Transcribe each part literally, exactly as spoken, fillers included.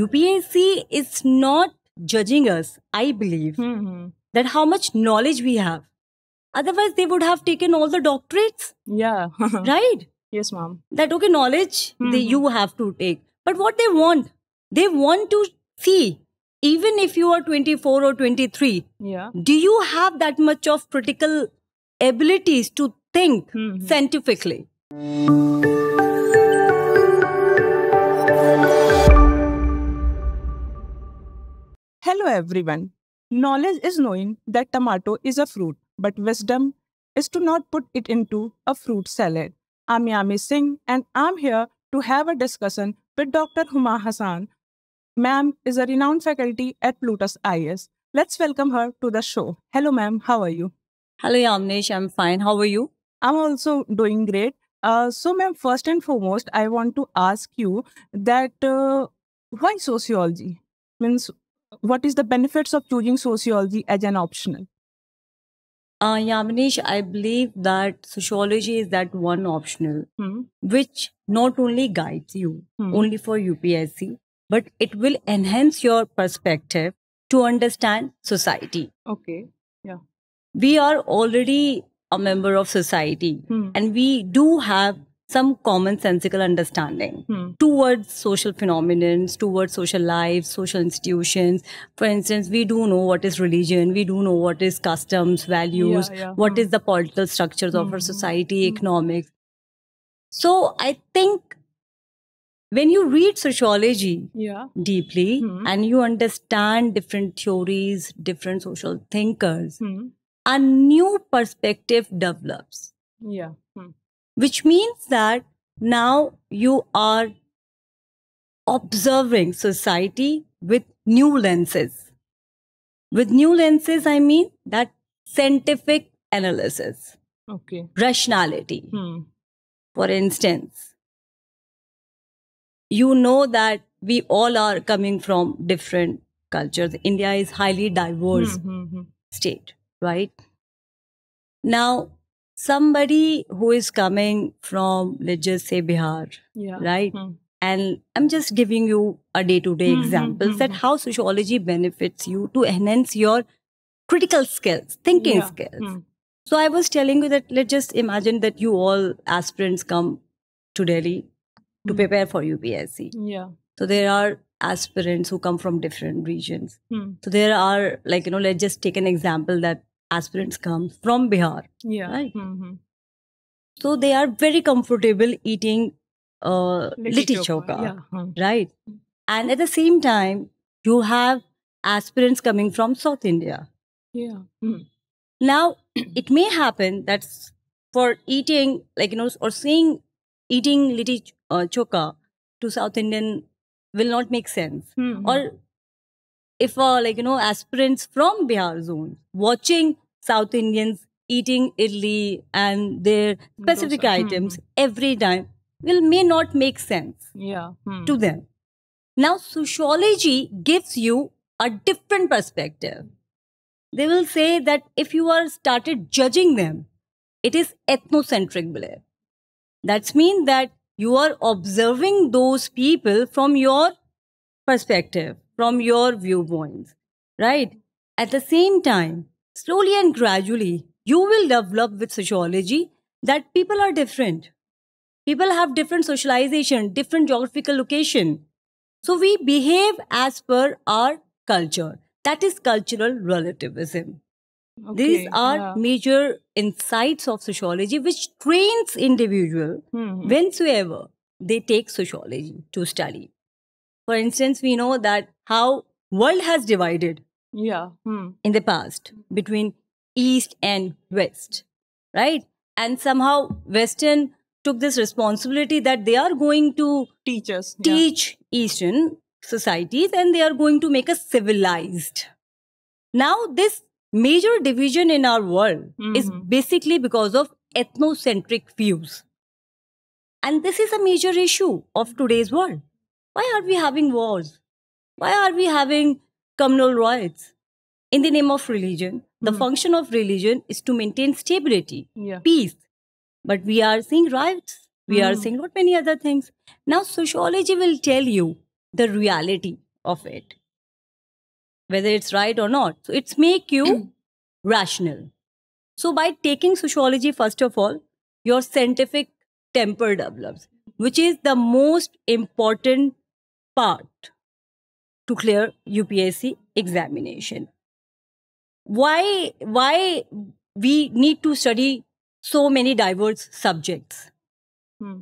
U P S C is not judging us, I believe, mm-hmm. that how much knowledge we have. Otherwise, they would have taken all the doctorates. Yeah. Right? Yes, ma'am. That, okay, knowledge mm-hmm. they, you have to take. But what they want, they want to see, even if you are twenty-four or twenty-three, yeah. do you have that much of critical abilities to think mm-hmm. scientifically? Hello everyone. Knowledge is knowing that tomato is a fruit, but wisdom is to not put it into a fruit salad. I'm Yami Singh and I'm here to have a discussion with Doctor Huma Hassan. Ma'am is a renowned faculty at Plutus I A S. Let's welcome her to the show. Hello ma'am, how are you? Hello Yamnesh, I'm fine. How are you? I'm also doing great. Uh, so ma'am, first and foremost, I want to ask you that uh, why sociology? Means, what is the benefits of choosing sociology as an optional? Uh, Yaminish, I believe that sociology is that one optional, hmm. which not only guides you hmm. only for U P S C, but it will enhance your perspective to understand society. Okay. Yeah. We are already a member of society hmm. and we do have some commonsensical understanding hmm. towards social phenomena, towards social lives, social institutions. For instance, we do know what is religion, we do know what is customs, values, yeah, yeah. what hmm. is the political structures of hmm. our society, hmm. economics. So I think when you read sociology yeah. deeply hmm. and you understand different theories, different social thinkers, hmm. a new perspective develops. Yeah. Hmm. Which means that now you are observing society with new lenses. With new lenses, I mean that scientific analysis, okay, rationality. Hmm. For instance, you know that we all are coming from different cultures. India is highly diverse hmm, hmm, hmm. state, right? Now, somebody who is coming from, let's just say, Bihar, yeah. right? Mm. And I'm just giving you a day-to-day -day mm -hmm, example mm -hmm. that how sociology benefits you to enhance your critical skills, thinking yeah. skills. Mm. So I was telling you that let's just imagine that you all aspirants come to Delhi mm. to prepare for U P S C. Yeah. So there are aspirants who come from different regions. Mm. So there are, like, you know, let's just take an example that aspirants come from Bihar, yeah. right? Mm-hmm. So they are very comfortable eating uh, litti chokha, yeah. right? And at the same time, you have aspirants coming from South India. Yeah. Mm. Now, it may happen that for eating, like, you know, or saying eating litti uh, chokha to South Indian will not make sense. Mm-hmm. Or if, uh, like, you know, aspirants from Bihar zone watching South Indians eating idli and their specific Dosa. items mm-hmm. every time will may not make sense yeah. mm. to them. Now, sociology gives you a different perspective. They will say that if you are started judging them, it is ethnocentric belief. That means that you are observing those people from your perspective, from your viewpoints, right? At the same time, slowly and gradually, you will develop with sociology that people are different. People have different socialization, different geographical location. So we behave as per our culture. That is cultural relativism. Okay, These are yeah. major insights of sociology which trains individual mm-hmm. whensoever they take sociology to study. For instance, we know that how world has divided yeah. hmm. in the past between East and West, right? And somehow Western took this responsibility that they are going to teach us, teach yeah. Eastern societies and they are going to make us civilized. Now, this major division in our world mm-hmm. is basically because of ethnocentric views. And this is a major issue of today's world. Why are we having wars? Why are we having communal riots? In the name of religion, the mm. function of religion is to maintain stability, yeah. peace. But we are seeing riots. We mm. are seeing not many other things. Now, sociology will tell you the reality of it, whether it's right or not. So it's make you rational. So by taking sociology, first of all, your scientific temper develops, which is the most important part to clear U P S C examination. Why, why we need to study so many diverse subjects? Hmm.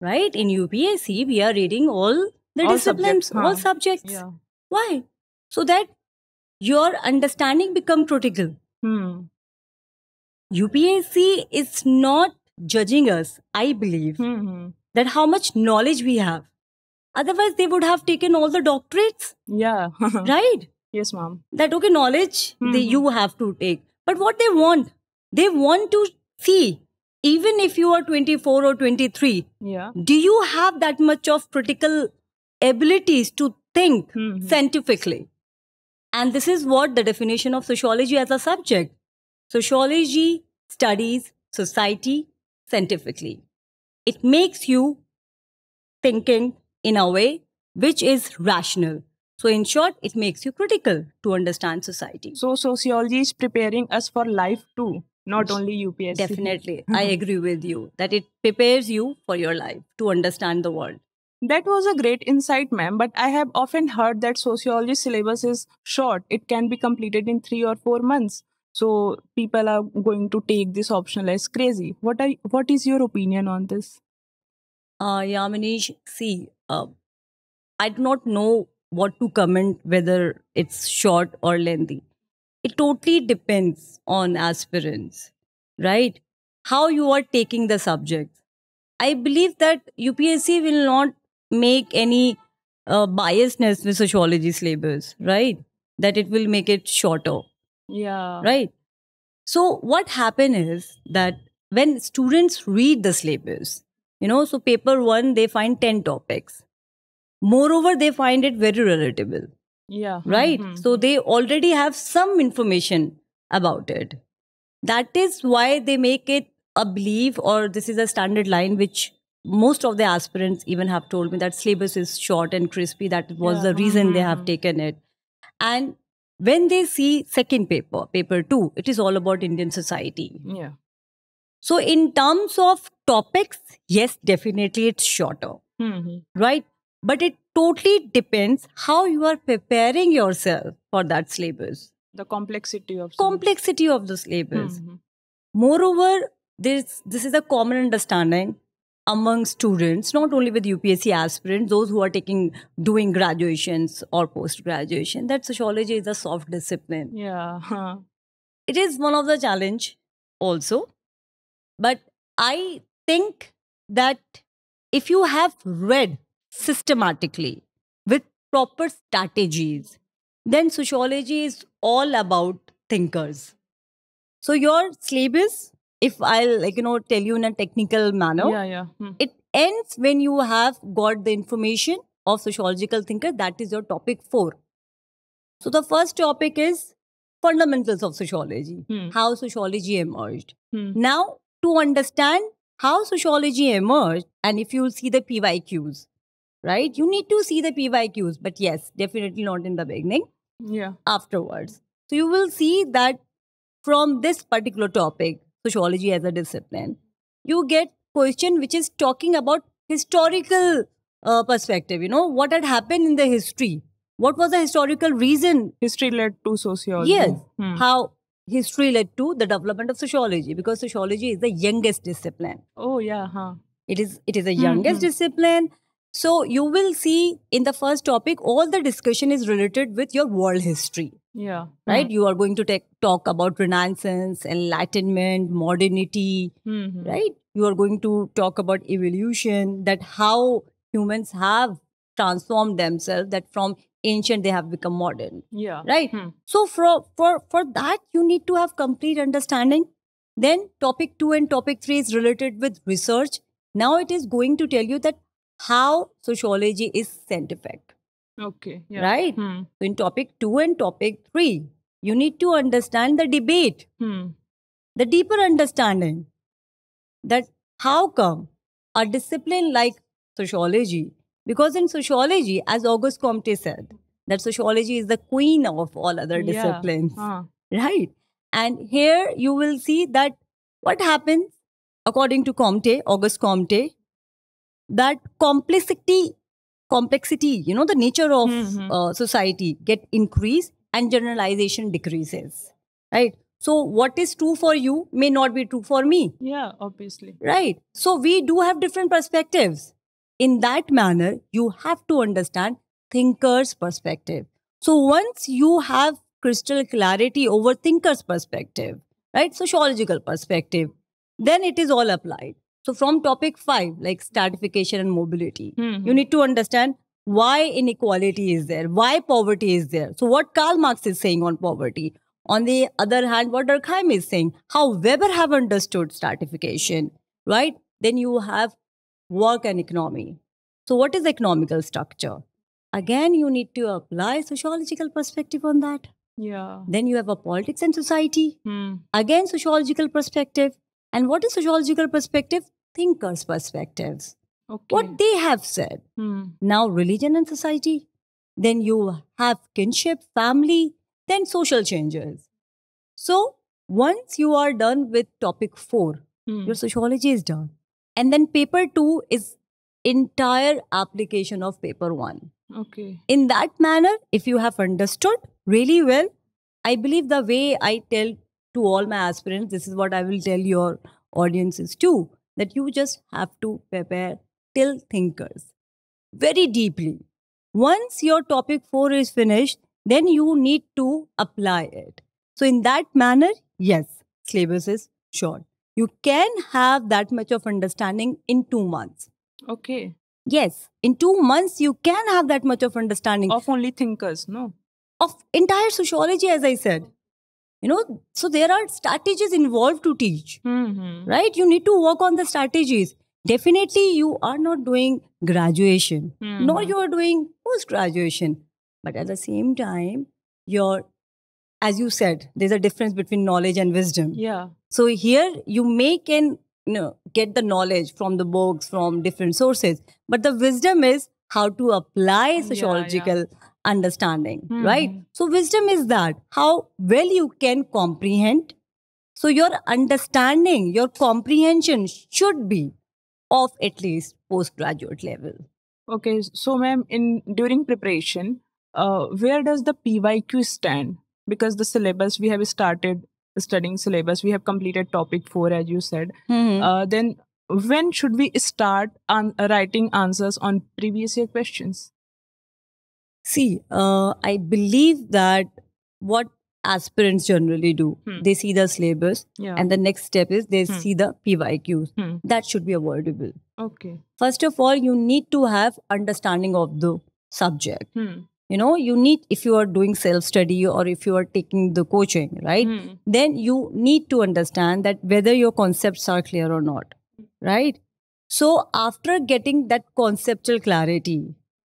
Right? In U P S C, we are reading all the all disciplines, subjects, huh? all subjects. Yeah. Why? So that your understanding becomes critical. Hmm. U P S C is not judging us, I believe, mm-hmm. that how much knowledge we have. Otherwise, they would have taken all the doctorates. Yeah. Right? Yes, ma'am. That, okay, knowledge mm-hmm. they, you have to take. But what they want, they want to see, even if you are twenty-four or twenty-three, yeah. do you have that much of critical abilities to think mm-hmm. scientifically? And this is what the definition of sociology as a subject. Sociology studies society scientifically. It makes you thinking in a way which is rational. So in short, it makes you critical to understand society. So sociology is preparing us for life too, not only U P S C. Definitely. I agree with you that it prepares you for your life to understand the world. That was a great insight, ma'am, but I have often heard that sociology syllabus is short. It can be completed in three or four months. So people are going to take this optional as crazy. What are, what is your opinion on this? Uh, Yaminish, see, uh, I do not know what to comment, whether it's short or lengthy. It totally depends on aspirants, right? How you are taking the subject. I believe that U P S C will not make any uh, biasness with sociology syllabus, right? That it will make it shorter. Yeah. Right. So what happened is that when students read the syllabus, you know, so paper one, they find ten topics. Moreover, they find it very relatable. Yeah. Right. Mm-hmm. So they already have some information about it. That is why they make it a belief, or this is a standard line, which most of the aspirants even have told me that syllabus is short and crispy. That was yeah. the reason mm-hmm. they have taken it. And when they see second paper, paper two, it is all about Indian society. Yeah. So in terms of topics, yes, definitely it's shorter. Mm-hmm. Right? But it totally depends how you are preparing yourself for that syllabus. The complexity of complexity of the syllabus. Mm-hmm. Moreover, this this is a common understanding among students, not only with U P S C aspirants, those who are taking, doing graduations or post-graduation, that sociology is a soft discipline. Yeah. Huh. It is one of the challenge also. But I think that if you have read systematically with proper strategies, then sociology is all about thinkers. So your syllabus, if I'll, like, you know, tell you in a technical manner, yeah, yeah. Hmm. It ends when you have got the information of sociological thinker. That is your topic four. So the first topic is fundamentals of sociology, hmm. how sociology emerged. Hmm. Now, to understand how sociology emerged, and if you see the P Y Qs, right, you need to see the P Y Qs, but yes, definitely not in the beginning, yeah, afterwards. So you will see that from this particular topic, sociology as a discipline, you get question which is talking about historical uh, perspective, you know, what had happened in the history, what was the historical reason. History led to sociology. Yes, hmm. how history led to the development of sociology, because sociology is the youngest discipline. Oh yeah, huh. It is, it is the youngest mm-hmm. discipline. So you will see in the first topic, all the discussion is related with your world history. Yeah. Right? Mm. You are going to take, talk about Renaissance, Enlightenment, modernity, mm-hmm. right? You are going to talk about evolution, that how humans have transformed themselves, that from ancient they have become modern. Yeah. Right? Mm. So for, for, for that, you need to have complete understanding. Then topic two and topic three is related with research. Now it is going to tell you that how sociology is scientific. Okay. Yeah. Right? Hmm. So in topic two and topic three, you need to understand the debate, hmm. the deeper understanding that how come a discipline like sociology Because in sociology, as Auguste Comte said, that sociology is the queen of all other disciplines, yeah. huh. right? And here you will see that what happens, according to Comte, Auguste Comte, that complexity, complexity, you know, the nature of mm-hmm. uh, society get increased and generalization decreases, right? So what is true for you may not be true for me. Yeah, obviously. Right. So we do have different perspectives. In that manner, you have to understand thinker's perspective. So once you have crystal clarity over thinker's perspective, right, sociological perspective, then it is all applied. So from topic five, like stratification and mobility, mm-hmm. you need to understand why inequality is there, why poverty is there. So what Karl Marx is saying on poverty. On the other hand, what Durkheim is saying, how Weber have understood stratification, right? Then you have work and economy. So what is economical structure? Again, you need to apply sociological perspective on that. Yeah. Then you have a politics and society. Hmm. Again, sociological perspective. And what is sociological perspective? Thinkers' perspectives. Okay. What they have said. Hmm. Now religion and society. Then you have kinship, family. Then social changes. So once you are done with topic four, mm. your sociology is done. And then paper two is entire application of paper one. Okay. In that manner, if you have understood really well, I believe the way I tell to all my aspirants, this is what I will tell your audiences too, that you just have to prepare till thinkers very deeply. Once your topic four is finished, then you need to apply it. So in that manner, yes, syllabus is short. You can have that much of understanding in two months. Okay. Yes, in two months, you can have that much of understanding. Of only thinkers, no? Of entire sociology, as I said. You know, so there are strategies involved to teach, mm-hmm. right? You need to work on the strategies. Definitely, you are not doing graduation, mm-hmm. nor you are doing post-graduation. But at the same time, your, as you said, there's a difference between knowledge and wisdom. Yeah. So here you make and you know, get the knowledge from the books, from different sources. But the wisdom is how to apply sociological yeah, yeah. understanding, hmm. right? So wisdom is that, how well you can comprehend. So your understanding, your comprehension should be of at least postgraduate level. Okay. So ma'am, in during preparation, Uh, where does the P Y Q stand? Because the syllabus, we have started studying syllabus. We have completed topic four, as you said. Mm-hmm. uh, then when should we start on uh, writing answers on previous year questions? See, uh, I believe that what aspirants generally do, hmm. they see the syllabus yeah. and the next step is they hmm. see the P Y Qs. Hmm. That should be avoidable. Okay. First of all, you need to have understanding of the subject. Hmm. You know, you need, if you are doing self-study or if you are taking the coaching, right? Mm. Then you need to understand that whether your concepts are clear or not, right? So after getting that conceptual clarity,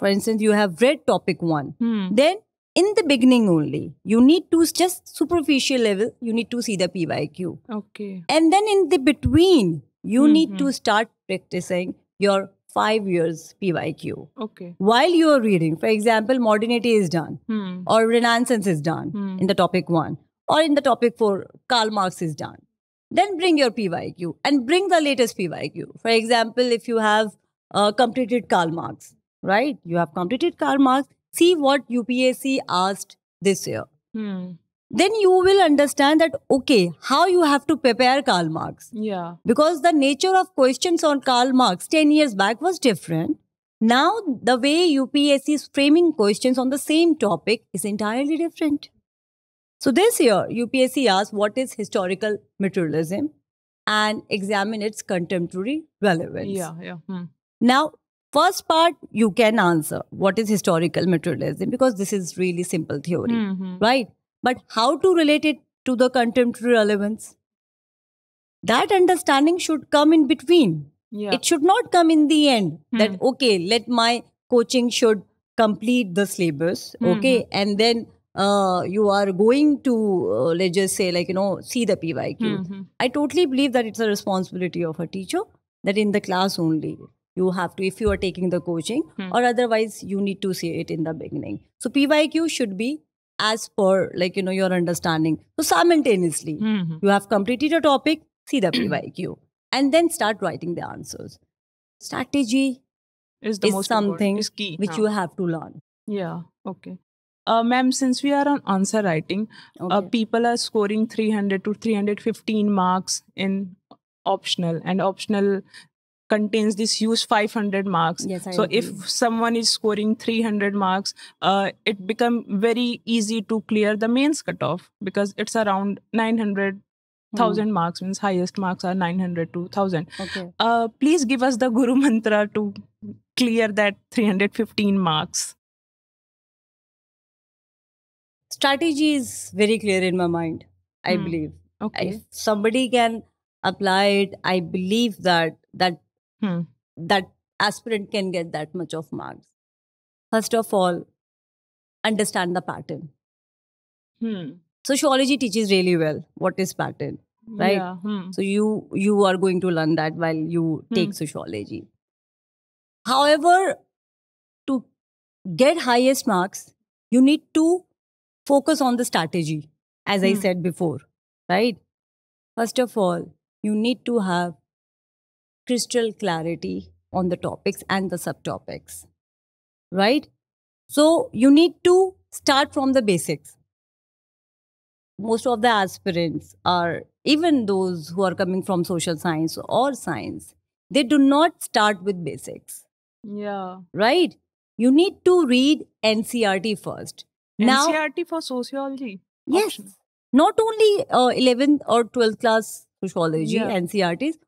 for instance, you have read topic one, mm. then in the beginning only, you need to just superficial level, you need to see the P Y Q. Okay. And then in the between, you mm-hmm. need to start practicing your five years P Y Q. Okay. While you are reading, for example, modernity is done hmm. or Renaissance is done hmm. in the topic one or in the topic four, Karl Marx is done. Then bring your P Y Q and bring the latest P Y Q. For example, if you have uh, completed Karl Marx, right? You have completed Karl Marx, see what U P S C asked this year. Hmm. Then you will understand that, okay, how you have to prepare Karl Marx. Yeah. Because the nature of questions on Karl Marx ten years back was different. Now, the way U P S C is framing questions on the same topic is entirely different. So this year, U P S C asked what is historical materialism and examine its contemporary relevance. Yeah, yeah. Hmm. Now, first part, you can answer what is historical materialism because this is really simple theory, mm-hmm. right? But how to relate it to the contemporary relevance? That understanding should come in between. Yeah. It should not come in the end hmm. that, okay, let my coaching should complete the syllabus. Mm-hmm. Okay. And then uh, you are going to, uh, let's just say like, you know, see the P Y Q. Mm-hmm. I totally believe that it's a responsibility of a teacher that in the class only you have to, if you are taking the coaching, hmm. or otherwise you need to see it in the beginning. So P Y Q should be as per, like, you know, your understanding. So simultaneously, mm-hmm. you have completed your topic, see the P Y Q, and then start writing the answers. Strategy is, the is most something is key, which huh? you have to learn. Yeah, okay. Uh, Ma'am, since we are on answer writing, okay. uh, people are scoring three hundred to three hundred fifteen marks in optional, and optional contains this huge five hundred marks. Yes, so agree. If someone is scoring three hundred marks, uh, it become very easy to clear the mains cutoff, because it's around nine hundred thousand mm. marks, means highest marks are nine hundred to one thousand. Okay. Uh, please give us the Guru Mantra to clear that three hundred fifteen marks. Strategy is very clear in my mind, I mm. believe. Okay. If somebody can apply it, I believe that that Hmm. that aspirant can get that much of marks. First of all, understand the pattern. Hmm. Sociology teaches really well what is pattern, right? Yeah. Hmm. So you you are going to learn that while you hmm. take sociology. However, to get highest marks, you need to focus on the strategy, as hmm. I said before, right? First of all, you need to have crystal clarity on the topics and the subtopics, right? So you need to start from the basics. Most of the aspirants are, even those who are coming from social science or science, they do not start with basics. Yeah. Right? You need to read N C R T first. Now, N C R T for sociology? Yes. Option. Not only uh, eleventh or twelfth class sociology, yeah. N C R Ts,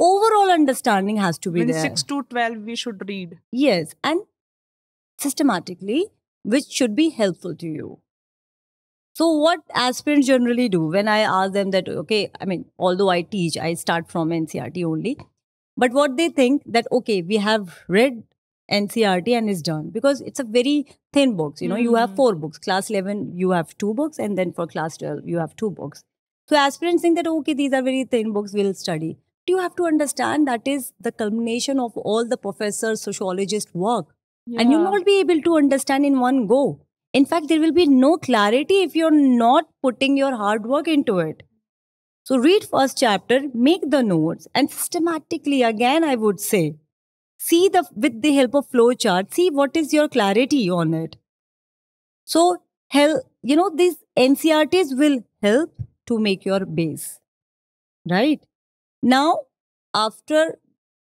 overall understanding has to be when there. six to twelve we should read. Yes, and systematically, which should be helpful to you. So what aspirants generally do, when I ask them that, okay, I mean, although I teach, I start from N C R T only. But what they think that, okay, we have read N C R T and it's done. Because it's a very thin box, you know, mm-hmm. you have four books. Class eleven, you have two books, and then for class twelve, you have two books. So aspirants think that, okay, these are very thin books, we'll study. You have to understand that is the culmination of all the professors, sociologists' work. Yeah. And you'll not be able to understand in one go. In fact, there will be no clarity if you're not putting your hard work into it. So read first chapter, make the notes, and systematically, again, I would say, see the with the help of flowchart, see what is your clarity on it. So, hell, you know, these N C R Ts will help to make your base, right? Now, after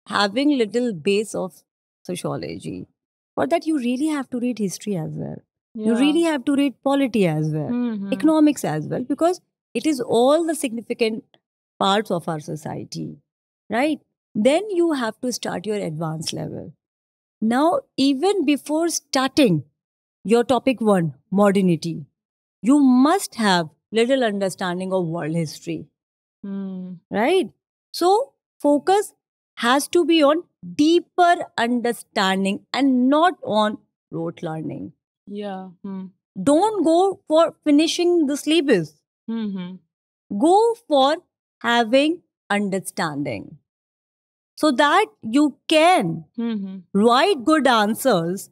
having little base of sociology, for that you really have to read history as well. Yeah. You really have to read polity as well, mm-hmm. economics as well, because it is all the significant parts of our society, right? Then you have to start your advanced level. Now, even before starting your topic one, modernity, you must have little understanding of world history, mm. right? So, focus has to be on deeper understanding and not on rote learning. Yeah. Hmm. Don't go for finishing the syllabus. Mm-hmm. Go for having understanding, so that you can mm-hmm. write good answers,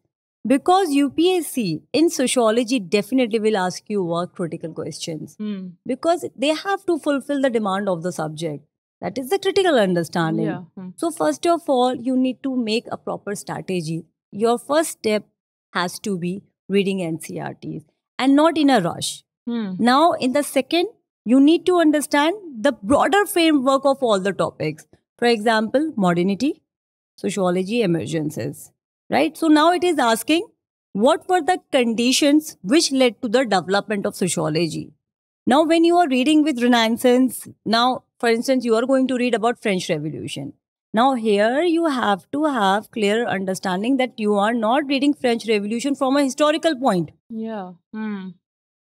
because U P S C in sociology definitely will ask you work critical questions, mm. because they have to fulfill the demand of the subject. That is the critical understanding. Yeah. Hmm. So first of all, you need to make a proper strategy. Your first step has to be reading N C R Ts, and not in a rush. Hmm. Now in the second, you need to understand the broader framework of all the topics. For example, modernity, sociology, emergences, right? So now it is asking what were the conditions which led to the development of sociology. Now when you are reading with Renaissance, now for instance, you are going to read about French Revolution. Now here you have to have clear understanding that you are not reading French Revolution from a historical point. Yeah. Hmm.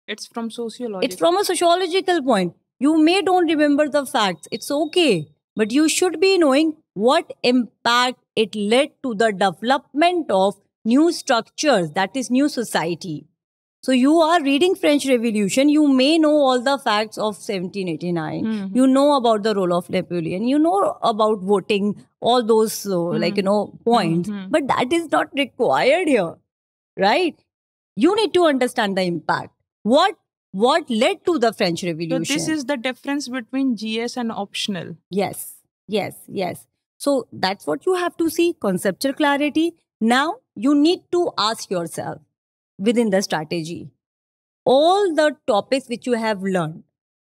It's from sociology. It's from a sociological point. You may don't remember the facts. It's okay. But you should be knowing what impact it led to the development of new structures, that is new society. So you are reading French Revolution, you may know all the facts of seventeen eighty-nine, mm-hmm. you know about the role of Napoleon, you know about voting, all those uh, mm-hmm. like, you know, points, mm-hmm. but that is not required here, right? You need to understand the impact. What what led to the French Revolution? So this is the difference between G S and optional. Yes, yes, yes. So that's what you have to see, conceptual clarity. Now you need to ask yourself, within the strategy, all the topics which you have learned,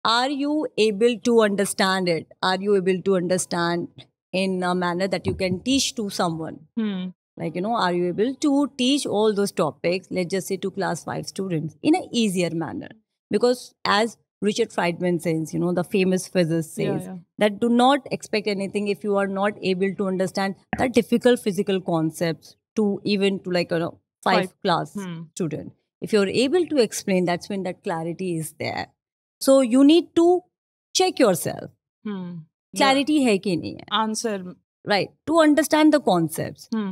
are you able to understand it? Are you able to understand in a manner that you can teach to someone? Hmm. Like, you know, are you able to teach all those topics, let's just say to class five students, in an easier manner? Because as Richard Feynman says, you know, the famous physicist says, yeah, yeah. that do not expect anything if you are not able to understand the difficult physical concepts to even to like, you know, Five, five class hmm. student. If you're able to explain, that's when that clarity is there. So you need to check yourself. Hmm. Clarity yeah. hai ki nahi hai. Answer. Right. To understand the concepts. Hmm.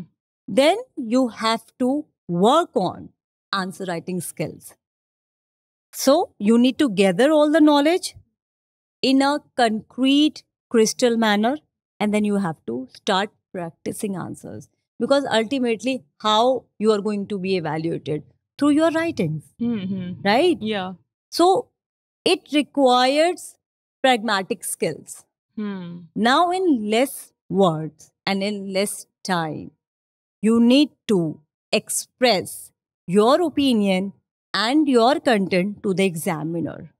Then you have to work on answer writing skills. So you need to gather all the knowledge in a concrete, crystal manner. And then you have to start practicing answers. Because ultimately, how you are going to be evaluated? Through your writings, mm-hmm. right? Yeah. So, it requires pragmatic skills. Mm. Now, in less words and in less time, you need to express your opinion and your content to the examiner.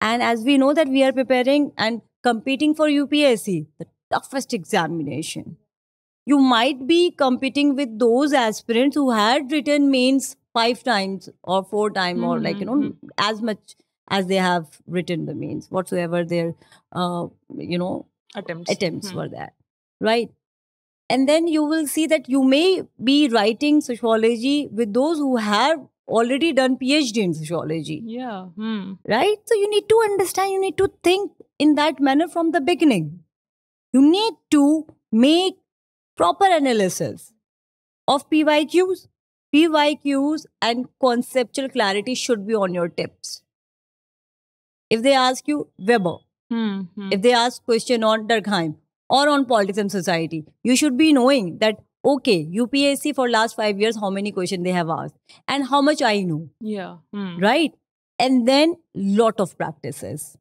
And as we know that we are preparing and competing for U P S C, the toughest examination. You might be competing with those aspirants who had written mains five times or four times mm-hmm. or like, you know, as much as they have written the mains, whatsoever their, uh, you know, attempts, attempts mm-hmm. were there, right? And then you will see that you may be writing sociology with those who have already done PhD in sociology. Yeah. Mm. Right? So you need to understand, you need to think in that manner from the beginning. You need to make proper analysis of P Y Qs, P Y Qs and conceptual clarity should be on your tips. If they ask you Weber, mm-hmm. if they ask question on Durkheim or on politics and society, you should be knowing that, okay, U P S C for last five years, how many questions they have asked and how much I know. Yeah. Mm. Right? And then lot of practices.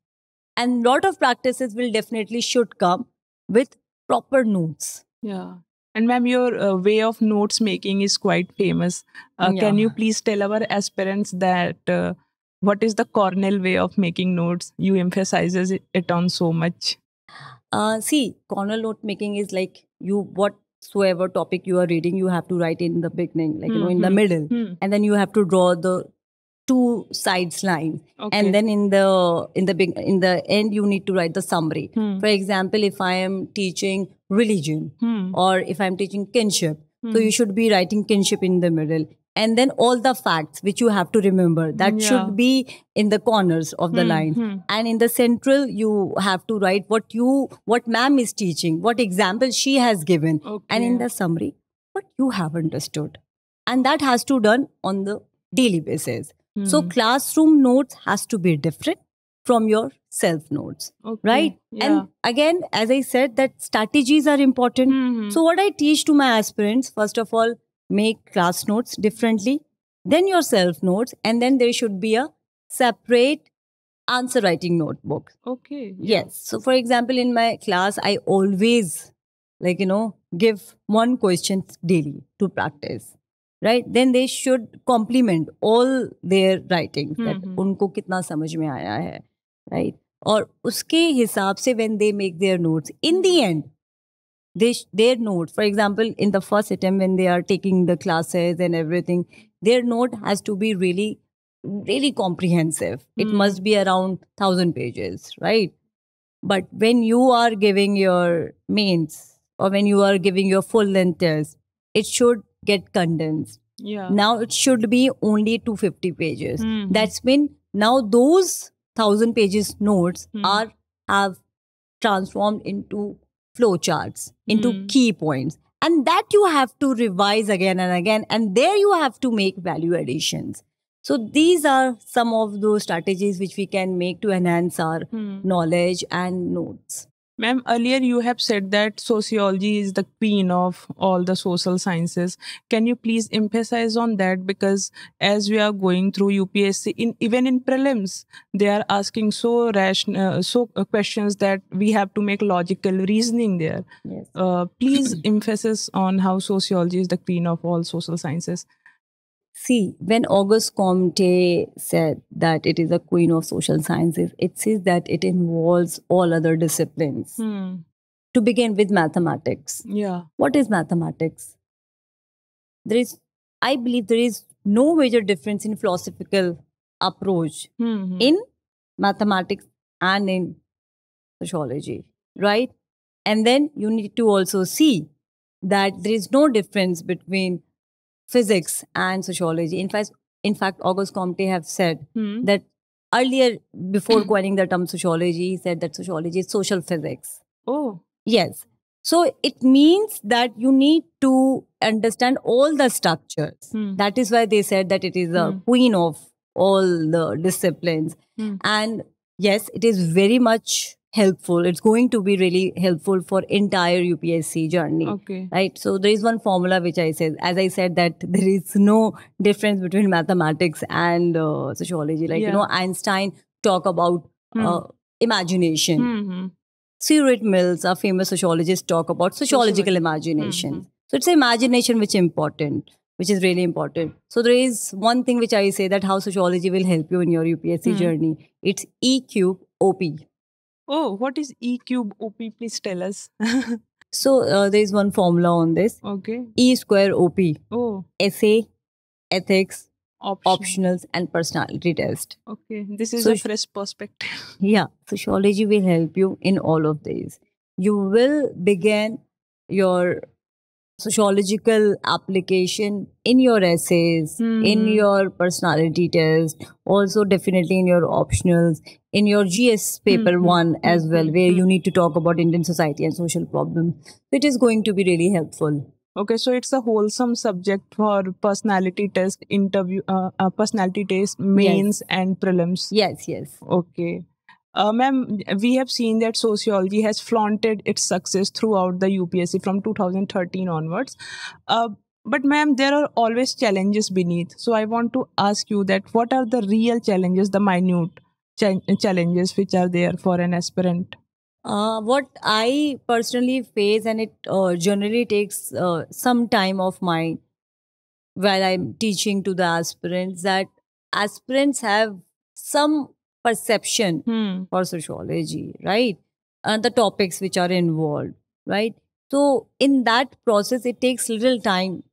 And lot of practices will definitely should come with proper notes. Yeah. And ma'am, your uh, way of notes making is quite famous. Uh, yeah. Can you please tell our aspirants that uh, what is the Cornell way of making notes? You emphasizes it, it on so much. Uh, see, Cornell note making is like you whatsoever topic you are reading, you have to write in the beginning, like mm-hmm. you know, in the middle. Mm-hmm. And then you have to draw the two sides line. Okay. And then in the in the big in the end you need to write the summary. Hmm. For example, if I am teaching religion hmm. or if I am teaching kinship, hmm. so you should be writing kinship in the middle. And then all the facts which you have to remember, that yeah. should be in the corners of the hmm. line. Hmm. And in the central, you have to write what you what ma'am is teaching, what example she has given. Okay. And in the summary, what you have understood. And that has to be done on the daily basis. Hmm. So classroom notes has to be different from your self-notes, okay. right? Yeah. And again, as I said, that strategies are important. Mm-hmm. So what I teach to my aspirants, first of all, make class notes differently, then your self-notes, and then there should be a separate answer writing notebook. Okay. Yeah. Yes. So for example, in my class, I always, like, you know, give one question daily to practice. Right, then they should compliment all their writings mm-hmm. that unko kitna samajh mein aaya hai, right? Aur uske hisab se when they make their notes, in the end, they their note, for example, in the first attempt when they are taking the classes and everything, their note has to be really, really comprehensive. Mm-hmm. It must be around thousand pages, right? But when you are giving your mains or when you are giving your full length test, it should get condensed. Yeah. Now it should be only two hundred fifty pages. Mm-hmm. That's been now those thousand pages notes mm-hmm. are have transformed into flow charts, into mm-hmm. key points, and that you have to revise again and again. And there you have to make value additions. So these are some of those strategies which we can make to enhance our hmm. knowledge and notes. Ma'am, earlier you have said that sociology is the queen of all the social sciences. Can you please emphasize on that? Because as we are going through U P S C, in, even in prelims, they are asking so rational, so questions that we have to make logical reasoning there. Yes. Uh, please emphasis on how sociology is the queen of all social sciences. See, when Auguste Comte said that it is a queen of social sciences, it says that it involves all other disciplines. Hmm. To begin with, mathematics. Yeah. What is mathematics? There is, I believe there is no major difference in philosophical approach hmm. in mathematics and in sociology, right? And then you need to also see that there is no difference between physics and sociology. In fact, in fact, Auguste Comte have said hmm. that earlier, before coining the term sociology, he said that sociology is social physics. Oh. Yes. So it means that you need to understand all the structures. Hmm. That is why they said that it is the hmm. queen of all the disciplines. Hmm. And yes, it is very much helpful. It's going to be really helpful for entire U P S C journey. Okay. Right. So there is one formula which I said, as I said, that there is no difference between mathematics and uh, sociology. Like, yeah. you know, Einstein talk about hmm. uh, imagination. Mm-hmm. C. Wright Mills, a famous sociologist, talk about sociological imagination. Mm-hmm. So it's imagination which is important, which is really important. So there is one thing which I say that how sociology will help you in your U P S C hmm. journey. It's E Q O P. Oh, what is E cube O P? Please tell us. So, uh, there is one formula on this. Okay. E square O P. Oh. Essay, ethics, Option. optionals and personality test. Okay. This is so, a fresh perspective. Yeah. Sociology will help you in all of these. You will begin your sociological application in your essays, hmm. in your personality test, also definitely in your optionals, in your G S paper mm-hmm. one as well, where mm-hmm. you need to talk about Indian society and social problems. It is going to be really helpful. Okay, so it's a wholesome subject for personality test, interview, uh, uh, personality test, mains yes. and prelims. Yes, yes. Okay. Uh, Ma'am, we have seen that sociology has flaunted its success throughout the U P S C from two thousand thirteen onwards. Uh, But ma'am, there are always challenges beneath. So I want to ask you that what are the real challenges, the minute ch challenges which are there for an aspirant? Uh, what I personally face, and it uh, generally takes uh, some time of mine while I'm teaching to the aspirants, that aspirants have some perception hmm. for sociology, right? And the topics which are involved, right? So in that process, it takes little time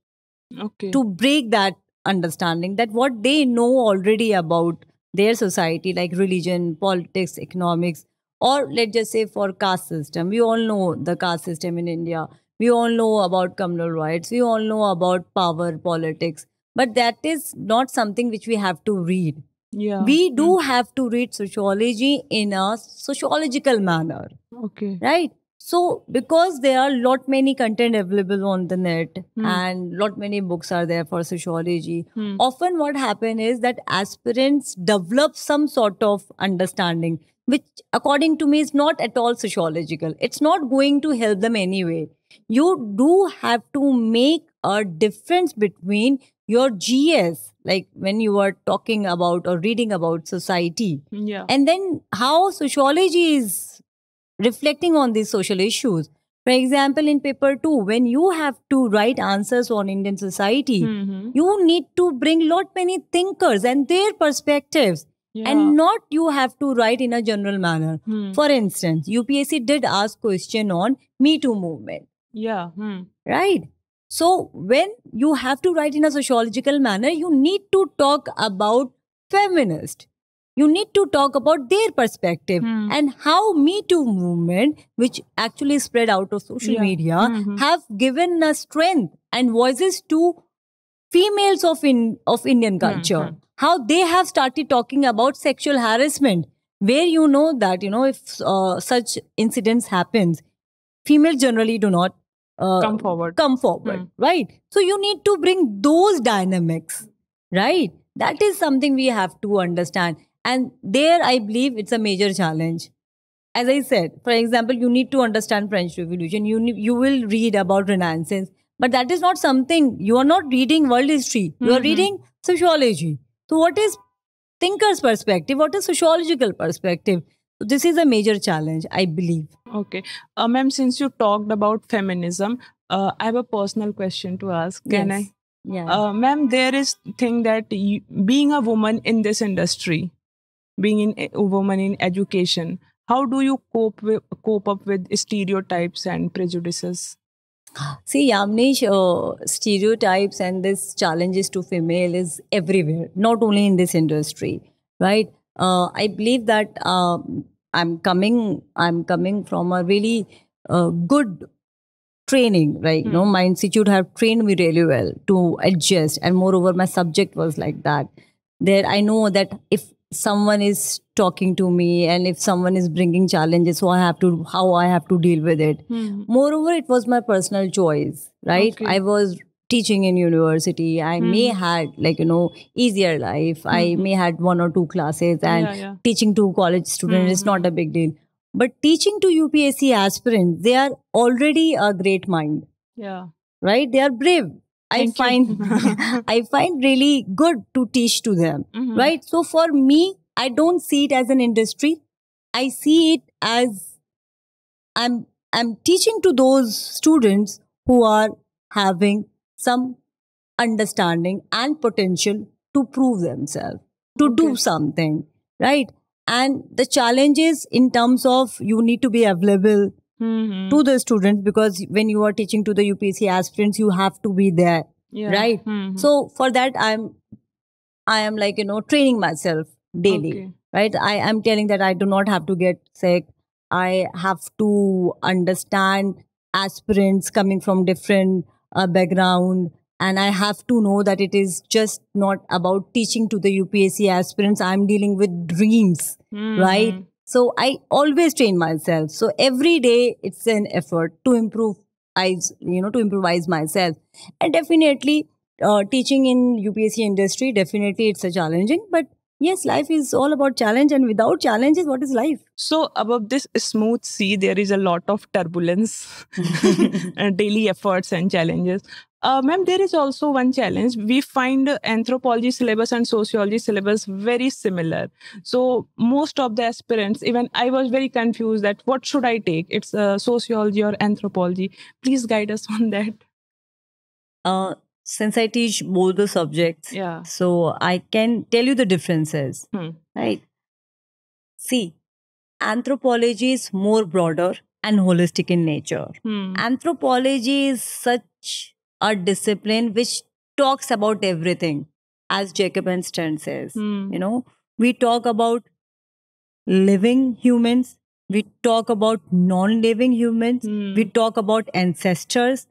okay. to break that understanding that what they know already about their society, like religion, politics, economics, or let's just say for caste system. We all know the caste system in India. We all know about communal rights. We all know about power, politics. But that is not something which we have to read. Yeah. We do mm. have to read sociology in a sociological manner. Okay. Right? So, because there are lot many content available on the net hmm. and lot many books are there for sociology, hmm. often what happens is that aspirants develop some sort of understanding, which according to me is not at all sociological. It's not going to help them anyway. You do have to make a difference between your G S, like when you are talking about or reading about society, yeah. and then how sociology is reflecting on these social issues. For example, in paper two, when you have to write answers on Indian society, mm-hmm. you need to bring lot many thinkers and their perspectives yeah. and not you have to write in a general manner. Mm. For instance, U P S C did ask question on Me Too movement. Yeah. Mm. Right. So when you have to write in a sociological manner, you need to talk about feminist. You need to talk about their perspective hmm. and how Me Too movement, which actually spread out of social yeah. media, mm-hmm. have given a strength and voices to females of, in, of Indian culture. Mm-hmm. How they have started talking about sexual harassment, where you know that, you know, if uh, such incidents happens, females generally do not uh, come forward. Come forward, hmm. right? So you need to bring those dynamics. right? That is something we have to understand. And there, I believe it's a major challenge. As I said, for example, you need to understand French Revolution. You, you will read about Renaissance. But that is not something, you are not reading world history. You mm-hmm. are reading sociology. So what is thinker's perspective? What is sociological perspective? This is a major challenge, I believe. Okay. Uh, Ma'am, since you talked about feminism, uh, I have a personal question to ask. Can yes. I? Yeah. Uh, Ma'am, there is thing that you, being a woman in this industry, being in, a woman in education, how do you cope, with, cope up with stereotypes and prejudices? See, Yamnish, uh, stereotypes and this challenges to female is everywhere, not only in this industry, right? Uh, I believe that uh, I'm coming, I'm coming from a really uh, good training, right? Mm. You know, my institute have trained me really well to adjust, and moreover, my subject was like that. There, I know that if someone is talking to me and if someone is bringing challenges, so I have to, how I have to deal with it. Mm. Moreover, it was my personal choice, right? Okay. I was teaching in university, I mm. may had like, you know, easier life. Mm-hmm. I may had one or two classes and yeah, yeah. teaching to college students mm-hmm. is not a big deal. But teaching to U P S C aspirants, they are already a great mind. Yeah. Right? They are brave. Thank I find I find really good to teach to them. Mm-hmm. Right? So for me, I don't see it as an industry. I see it as I'm I'm teaching to those students who are having some understanding and potential to prove themselves, to okay. do something, right? And the challenge is in terms of you need to be available mm-hmm. to the students, because when you are teaching to the U P S C aspirants, you have to be there, yeah. right? Mm-hmm. So for that, I'm, I am like, you know, training myself daily, okay. right? I am telling that I do not have to get sick. I have to understand aspirants coming from different a background, and I have to know that it is just not about teaching to the U P S C aspirants. I'm dealing with dreams, mm-hmm. right? So I always train myself. So every day it's an effort to improve, I, you know, to improvise myself. And definitely uh, teaching in U P S C industry, definitely it's a challenging, but yes, life is all about challenge, and without challenges, what is life? So above this smooth sea, there is a lot of turbulence, daily efforts and challenges. Uh, Ma'am, there is also one challenge. We find anthropology syllabus and sociology syllabus very similar. So most of the aspirants, even I was very confused that what should I take? It's uh, sociology or anthropology. Please guide us on that. Uh, Since I teach both the subjects, yeah. so I can tell you the differences, hmm. right? See, anthropology is more broader and holistic in nature. Hmm. Anthropology is such a discipline which talks about everything, as Jacob and Sten says. Hmm. You know, we talk about living humans, we talk about non-living humans, hmm. we talk about ancestors,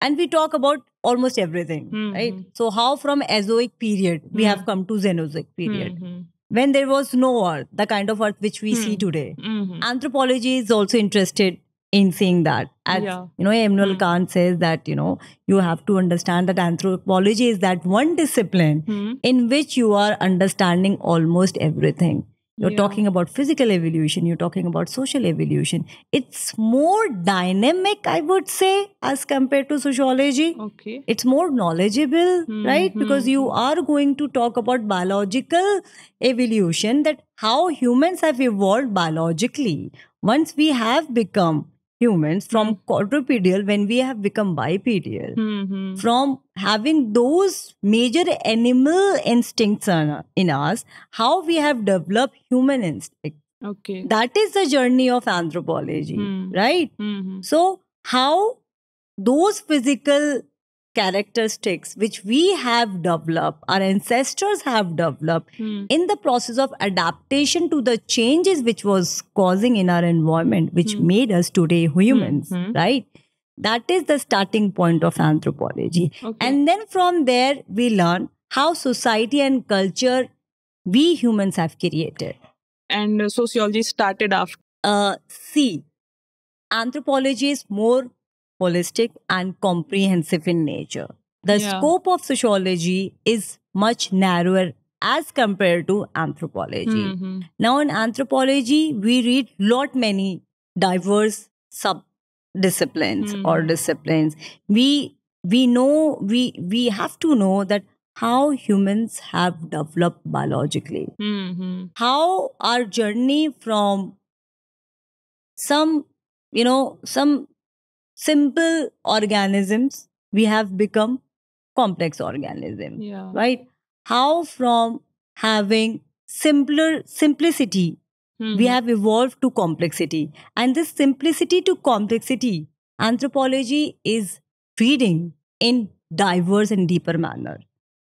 and we talk about almost everything, mm-hmm. right? So how from Azoic period, we mm-hmm. have come to Cenozoic period. Mm-hmm. When there was no earth, the kind of earth which we mm-hmm. see today. Mm-hmm. Anthropology is also interested in seeing that. As, yeah. you know, Emmanuel mm-hmm. Kant says that, you know, you have to understand that anthropology is that one discipline mm-hmm. in which you are understanding almost everything. You're yeah. talking about physical evolution. You're talking about social evolution. It's more dynamic, I would say, as compared to sociology. Okay. It's more knowledgeable, mm-hmm. right? Because you are going to talk about biological evolution, that how humans have evolved biologically. Once we have become humans from quadrupedal, when we have become bipedal, mm-hmm. from having those major animal instincts in us, how we have developed human instinct. Okay. That is the journey of anthropology, mm. right? Mm-hmm. So how those physical characteristics which we have developed, our ancestors have developed mm. in the process of adaptation to the changes which was causing in our environment, which mm. made us today humans, mm-hmm. right? That is the starting point of anthropology. Okay. And then from there, we learn how society and culture we humans have created. And uh, sociology started after? Uh, see, anthropology is more holistic and comprehensive in nature. The yeah. scope of sociology is much narrower as compared to anthropology. Mm-hmm. Now in anthropology, we read lot many diverse sub-disciplines mm-hmm. or disciplines. We we know, we, we have to know that how humans have developed biologically. Mm-hmm. How our journey from some, you know, some simple organisms, we have become complex organisms, yeah. right? How from having simpler simplicity, mm-hmm. we have evolved to complexity. And this simplicity to complexity, anthropology is reading in diverse and deeper manner.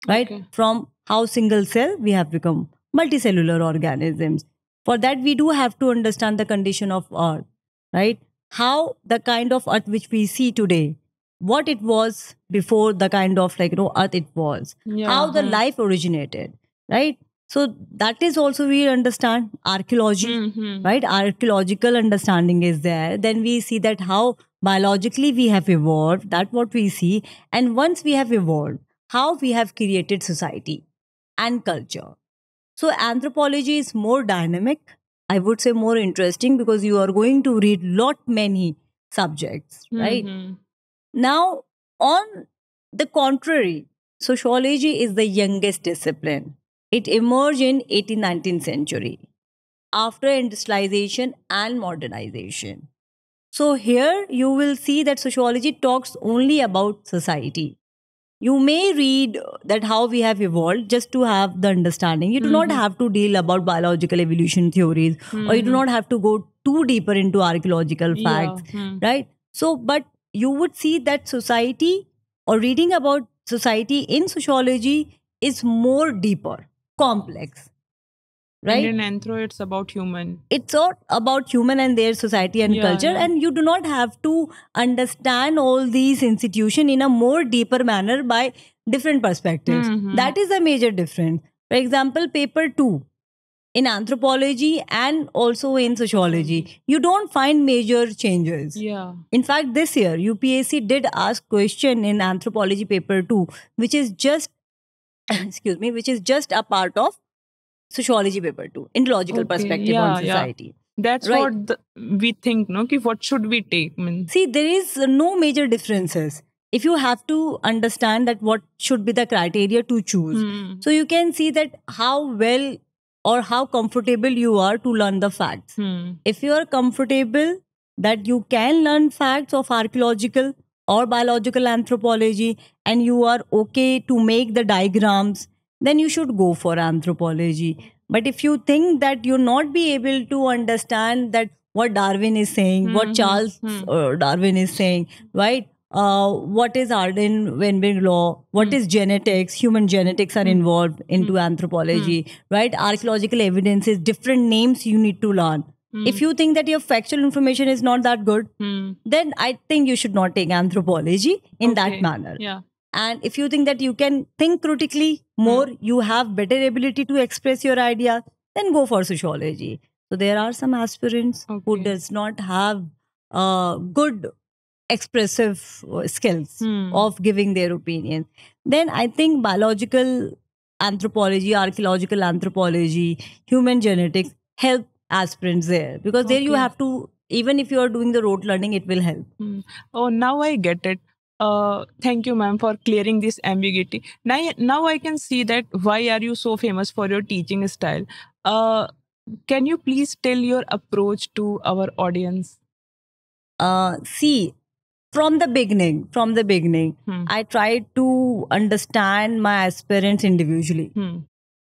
Right? Okay. From how single cell, we have become multicellular organisms. For that, we do have to understand the condition of Earth, right? How the kind of Earth which we see today, what it was before the kind of like, you know, Earth it was, yeah. how the life originated, right? So that is also we understand archaeology, mm-hmm. right? Archaeological understanding is there. Then we see that how biologically we have evolved, that what we see. And once we have evolved, how we have created society and culture. So anthropology is more dynamic, I would say more interesting, because you are going to read lot many subjects, right? Mm-hmm. Now, on the contrary, sociology is the youngest discipline. It emerged in eighteenth, nineteenth century after industrialization and modernization. So here you will see that sociology talks only about society. You may read that how we have evolved just to have the understanding. You do mm-hmm. not have to deal about biological evolution theories mm-hmm. or you do not have to go too deeper into archaeological facts, yeah. mm. right? So, but you would see that society or reading about society in sociology is more deeper, complex, right? And in anthro, it's about human. It's all about human and their society and yeah, culture. Yeah. And you do not have to understand all these institutions in a more deeper manner by different perspectives. Mm-hmm. That is a major difference. For example, paper two in anthropology and also in sociology, you don't find major changes. Yeah. In fact, this year, U P S C did ask question in anthropology paper two, which is just, excuse me, which is just a part of sociology paper two, in logical okay, perspective yeah, on society. Yeah. That's right. What the, we think, no? Ki what should we take? I mean. See, there is no major differences. If you have to understand that what should be the criteria to choose. Hmm. So you can see that how well or how comfortable you are to learn the facts. Hmm. If you are comfortable that you can learn facts of archaeological or biological anthropology and you are okay to make the diagrams, then you should go for anthropology. But if you think that you'll not be able to understand that what Darwin is saying, mm-hmm. what Charles mm-hmm. uh, Darwin is saying, right? Uh, what is Hardy-Weinberg law? What mm-hmm. is genetics? Human genetics are involved into mm-hmm. anthropology, mm-hmm. right? Archaeological evidences, different names you need to learn. Mm-hmm. If you think that your factual information is not that good, mm-hmm. then I think you should not take anthropology in okay. that manner. Yeah. And if you think that you can think critically more, mm. you have better ability to express your idea, then go for sociology. So there are some aspirants okay. who does not have uh, good expressive skills mm. of giving their opinion. Then I think biological anthropology, archaeological anthropology, human genetics help aspirants there. Because okay. there you have to, even if you are doing the rote learning, it will help. Mm. Oh, now I get it. Uh, thank you, ma'am, for clearing this ambiguity. Now, now I can see that why are you so famous for your teaching style. Uh, can you please tell your approach to our audience? Uh, see, from the beginning, from the beginning, hmm. I tried to understand my aspirants individually. Hmm.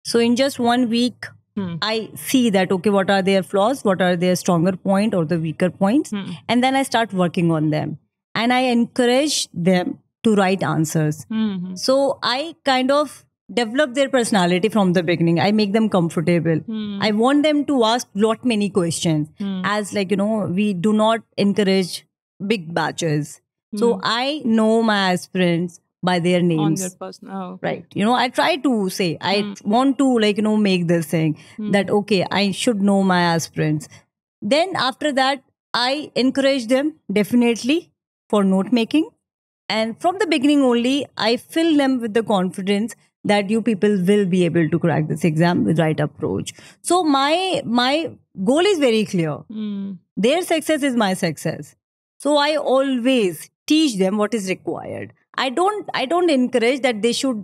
So in just one week, hmm. I see that, okay, what are their flaws? What are their stronger points or the weaker points? Hmm. And then I start working on them. And I encourage them to write answers. Mm-hmm. So I kind of develop their personality from the beginning. I make them comfortable. Mm. I want them to ask lot many questions. Mm. As like, you know, we do not encourage big batches. Mm. So I know my aspirants by their names. On their person. Oh, okay. Right. You know, I try to say, I mm. want to like, you know, make this thing mm. that, okay, I should know my aspirants. Then after that, I encourage them definitely for note making, and from the beginning only I fill them with the confidence that you people will be able to crack this exam with right approach. So my my goal is very clear. Mm. Their success is my success. So I always teach them what is required. I don't I don't encourage that they should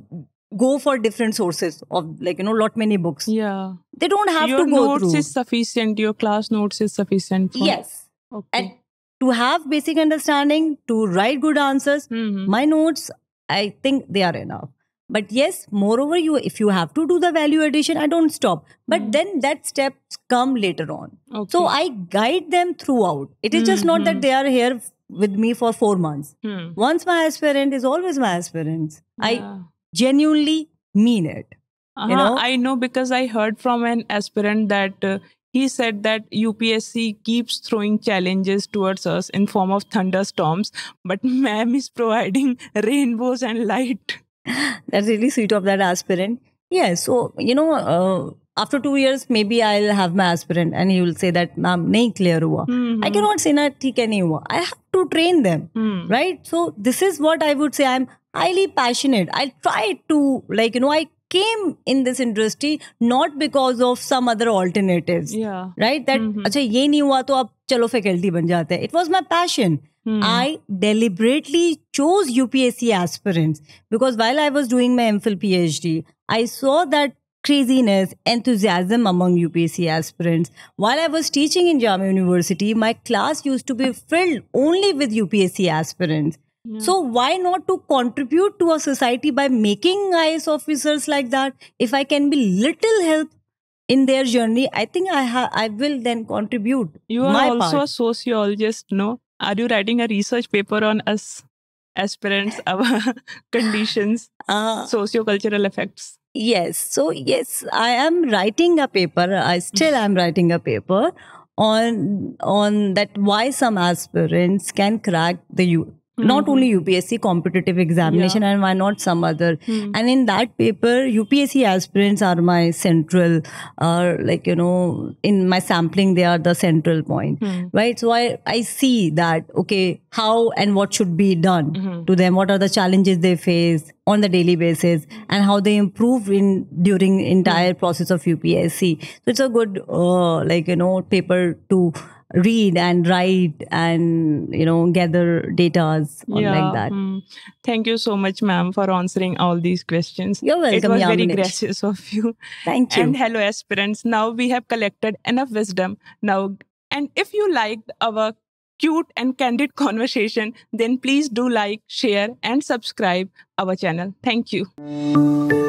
go for different sources of, like, you know, lot many books. Yeah. They don't have your to go notes through. Notes is sufficient. Your class notes is sufficient. For yes. Okay. And to have basic understanding, to write good answers, mm-hmm. my notes, I think they are enough. But yes, moreover, you if you have to do the value addition, I don't stop. But mm. then that steps come later on. Okay. So I guide them throughout. It is mm-hmm. just not that they are here with me for four months. Mm. Once my aspirant is always my aspirant. Yeah. I genuinely mean it. Uh-huh. You know? I know, because I heard from an aspirant that uh, he said that U P S C keeps throwing challenges towards us in form of thunderstorms, but ma'am is providing rainbows and light. That's really sweet of that aspirant. Yeah, so, you know, uh, after two years, maybe I'll have my aspirant and he will say that, ma'am, nahi clear hua. Mm-hmm. I cannot say na, theek hai, nahi hua. I have to train them, mm. right? So this is what I would say. I'm highly passionate. I try to, like, you know, I came in this industry not because of some other alternatives. Yeah. Right? That, mm-hmm. achha, ye nahi hua, to ab chalo faculty ban jate hai. It was my passion. Hmm. I deliberately chose U P S C aspirants because while I was doing my MPhil PhD, I saw that craziness, enthusiasm among U P S C aspirants. While I was teaching in Jamia University, my class used to be filled only with U P S C aspirants. Yeah. So why not to contribute to a society by making I A S officers like that? If I can be little help in their journey, I think I ha I will then contribute. You are my also part. A sociologist, no? Are you writing a research paper on us aspirants, our conditions, uh, socio-cultural effects? Yes. So, yes, I am writing a paper. I still am writing a paper on on that why some aspirants can crack the U. Mm-hmm. Not only U P S C competitive examination, yeah. and why not some other. Mm-hmm. And in that paper, U P S C aspirants are my central, uh, like, you know, in my sampling, they are the central point, mm-hmm. right? So I, I see that, okay, how and what should be done mm-hmm. to them? What are the challenges they face on the daily basis and how they improve in during entire mm-hmm. process of U P S C. So it's a good, uh, like, you know, paper to read and write and, you know, gather data or yeah. like that. Mm. Thank you so much, ma'am, for answering all these questions. You're welcome. It was Yami. Very gracious of you. Thank you. And hello, aspirants. Now we have collected enough wisdom. Now, and if you liked our cute and candid conversation, then please do like, share, and subscribe our channel. Thank you.